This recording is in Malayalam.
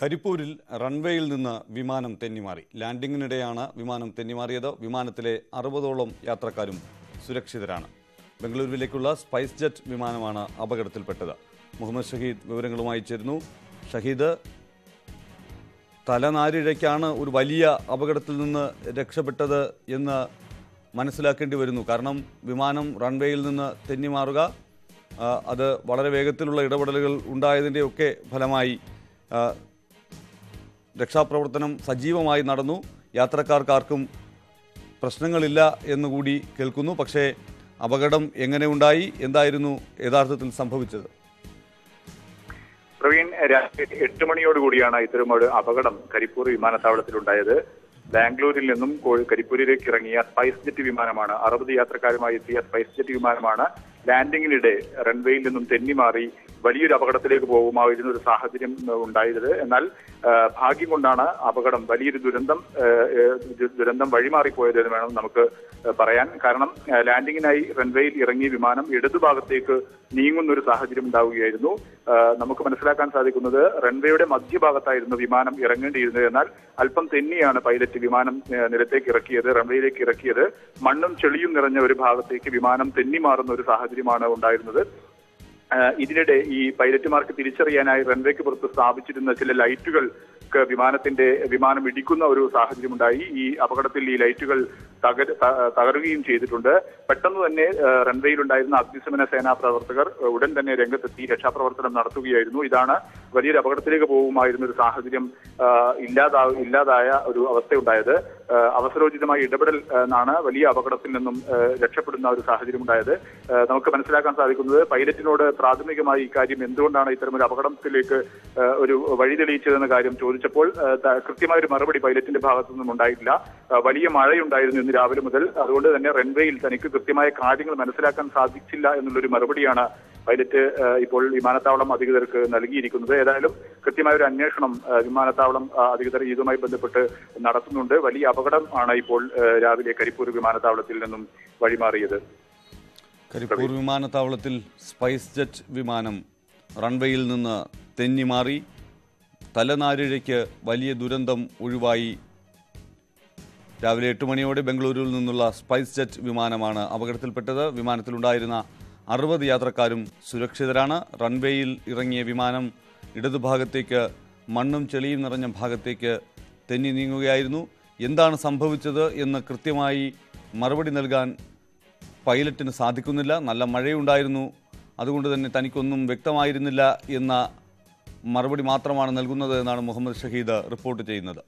കരിപ്പൂരിൽ റൺവേയിൽ നിന്ന് വിമാനം തെന്നിമാറി. ലാൻഡിങ്ങിനിടെയാണ് വിമാനം തെന്നിമാറിയത്. വിമാനത്തിലെ 60ഓളം യാത്രക്കാരും സുരക്ഷിതരാണ്. ബംഗളൂരുവിലേക്കുള്ള സ്പൈസ് ജെറ്റ് വിമാനമാണ് അപകടത്തിൽപ്പെട്ടത്. മുഹമ്മദ് ഷഹീദ് വിവരങ്ങളുമായി ചേരുന്നു. ഷഹീദ്, തലനാരിഴയ്ക്കാണ് ഒരു വലിയ അപകടത്തിൽ നിന്ന് രക്ഷപ്പെട്ടത് എന്ന് മനസ്സിലാക്കേണ്ടി വരുന്നു. കാരണം വിമാനം റൺവേയിൽ നിന്ന് തെന്നിമാറുക, അത് വളരെ വേഗത്തിലുള്ള ഇടപെടലുകൾ ഉണ്ടായതിൻ്റെയൊക്കെ ഫലമായി രക്ഷാപ്രവർത്തനം സജീവമായി നടന്നു. യാത്രക്കാർക്കാർക്കും പ്രശ്നങ്ങളില്ല എന്നുകൂടി കേൾക്കുന്നു. പക്ഷേ അപകടം എങ്ങനെ ഉണ്ടായി, എന്തായിരുന്നു യഥാർത്ഥത്തിൽ സംഭവിച്ചത്? പ്രവീൺ, 8 മണിയോടുകൂടിയാണ് ഇത്തരമൊരു അപകടം കരിപ്പൂർ വിമാനത്താവളത്തിലുണ്ടായത്. ബാംഗ്ലൂരിൽ നിന്നും കരിപ്പൂരിലേക്ക് ഇറങ്ങിയ സ്പൈസ് ജെറ്റ് വിമാനമാണ്, 60 യാത്രക്കാരുമായി എത്തിയ സ്പൈസ് ജെറ്റ് വിമാനമാണ് ലാൻഡിങ്ങിനിടെ റൺവേയിൽ നിന്നും തെന്നിമാറി വലിയൊരു അപകടത്തിലേക്ക് പോകുമായിരുന്ന ഒരു സാഹചര്യം ഉണ്ടായത്. എന്നാൽ ഭാഗ്യം കൊണ്ടാണ് അപകടം വലിയൊരു ദുരന്തം വഴിമാറിപ്പോയതെന്ന് വേണം നമുക്ക് പറയാൻ. കാരണം ലാൻഡിങ്ങിനായി റൺവേയിൽ ഇറങ്ങിയ വിമാനം ഇടതുഭാഗത്തേക്ക് നീങ്ങുന്ന ഒരു സാഹചര്യം ഉണ്ടാവുകയായിരുന്നു. നമുക്ക് മനസ്സിലാക്കാൻ സാധിക്കുന്നത് റൺവേയുടെ മധ്യഭാഗത്തായിരുന്നു വിമാനം ഇറങ്ങേണ്ടിയിരുന്നത്. എന്നാൽ അല്പം തെന്നിയാണ് പൈലറ്റ് വിമാനം റൺവേയിലേക്ക് ഇറക്കിയത്. മണ്ണും ചെളിയും നിറഞ്ഞ ഒരു ഭാഗത്തേക്ക് വിമാനം തെന്നിമാറുന്ന ഒരു സാഹചര്യമാണ് ഉണ്ടായിരുന്നത്. ഇതിനിടെ ഈ പൈലറ്റുമാർക്ക് തിരിച്ചറിയാനായി റൺവേക്ക് പുറത്ത് സ്ഥാപിച്ചിരുന്ന ചില ലൈറ്റുകൾ വിമാനം ഇടിക്കുന്ന ഒരു സാഹചര്യമുണ്ടായി. ഈ അപകടത്തിൽ ഈ ലൈറ്റുകൾ തകരുകയും ചെയ്തിട്ടുണ്ട്. പെട്ടെന്ന് തന്നെ റൺവേയിലുണ്ടായിരുന്ന അഗ്നിശമന സേനാ പ്രവർത്തകർ ഉടൻ തന്നെ രംഗത്തെത്തി രക്ഷാപ്രവർത്തനം നടത്തുകയായിരുന്നു. ഇതാണ് വലിയൊരു അപകടത്തിലേക്ക് പോകുമായിരുന്ന ഒരു സാഹചര്യം ഇല്ലാതായ ഒരു അവസ്ഥയുണ്ടായത്. അവസരോചിതമായ ഇടപെടൽ എന്നാണ് വലിയ അപകടത്തിൽ നിന്നും രക്ഷപ്പെടുന്ന ഒരു സാഹചര്യം ഉണ്ടായത്. നമുക്ക് മനസ്സിലാക്കാൻ സാധിക്കുന്നത് പൈലറ്റിനോട് പ്രാഥമികമായി ഇക്കാര്യം എന്തുകൊണ്ടാണ് ഇത്തരമൊരു അപകടത്തിലേക്ക് ഒരു വഴി തെളിയിച്ചതെന്ന കാര്യം ചോദിച്ചപ്പോൾ കൃത്യമായൊരു മറുപടി പൈലറ്റിന്റെ ഭാഗത്തു നിന്നും ഉണ്ടായിട്ടില്ല. വലിയ മഴയുണ്ടായിരുന്നു ഇന്ന് രാവിലെ മുതൽ. അതുകൊണ്ട് തന്നെ റൺവേയിൽ തനിക്ക് കൃത്യമായ കാര്യങ്ങൾ മനസ്സിലാക്കാൻ സാധിച്ചില്ല എന്നുള്ളൊരു മറുപടിയാണ് പൈലറ്റ് ഇപ്പോൾ വിമാനത്താവളം അധികൃതർക്ക് നൽകിയിരിക്കുന്നത്. ഏതായാലും കൃത്യമായൊരു അന്വേഷണം വിമാനത്താവളം അധികൃതർ ഇതുമായി ബന്ധപ്പെട്ട് നടത്തുന്നുണ്ട്. വലിയ അപകടം ആണ് ഇപ്പോൾ രാവിലെ കരിപ്പൂർ വിമാനത്താവളത്തിൽ നിന്നും വഴിമാറിയത്. കരിപ്പൂർ വിമാനത്താവളത്തിൽ സ്പൈസ് ജെറ്റ് വിമാനം റൺവേയിൽ നിന്ന് തെന്നിമാറി. തലനാരിഴയ്ക്ക് വലിയ ദുരന്തം ഒഴിവായി. രാവിലെ 8 മണിയോടെ ബംഗളൂരുവിൽ നിന്നുള്ള സ്പൈസ് ജെറ്റ് വിമാനമാണ് അപകടത്തിൽപ്പെട്ടത്. വിമാനത്തിലുണ്ടായിരുന്ന 60 യാത്രക്കാരും സുരക്ഷിതരാണ്. റൺവേയിൽ ഇറങ്ങിയ വിമാനം ഇടതുഭാഗത്തേക്ക്, മണ്ണും ചെളിയും നിറഞ്ഞ ഭാഗത്തേക്ക് തെന്നി നീങ്ങുകയായിരുന്നു. എന്താണ് സംഭവിച്ചത് എന്ന് കൃത്യമായി മറുപടി നൽകാൻ പൈലറ്റിന് സാധിക്കുന്നില്ല. നല്ല മഴയുണ്ടായിരുന്നു, അതുകൊണ്ട് തന്നെ തനിക്കൊന്നും വ്യക്തമായിരുന്നില്ല എന്ന മറുപടി മാത്രമാണ് നൽകുന്നത് എന്നാണ് മുഹമ്മദ് ഷഹീദ് റിപ്പോർട്ട് ചെയ്യുന്നത്.